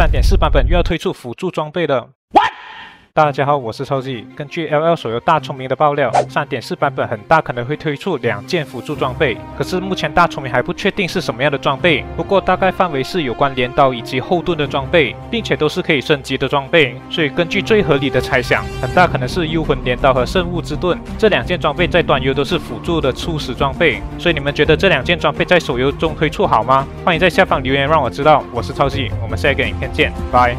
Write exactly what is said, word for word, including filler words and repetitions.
三点四 版本又要推出辅助装备了。What? 大家好，我是超G。根据 L L 手游大聪明的爆料 ，三点四 版本很大可能会推出两件辅助装备，可是目前大聪明还不确定是什么样的装备，不过大概范围是有关镰刀以及后盾的装备，并且都是可以升级的装备，所以根据最合理的猜想，很大可能是幽魂镰刀和圣物之盾这两件装备在端游都是辅助的初始装备，所以你们觉得这两件装备在手游中推出好吗？欢迎在下方留言让我知道。我是超G，我们下一个影片见，拜。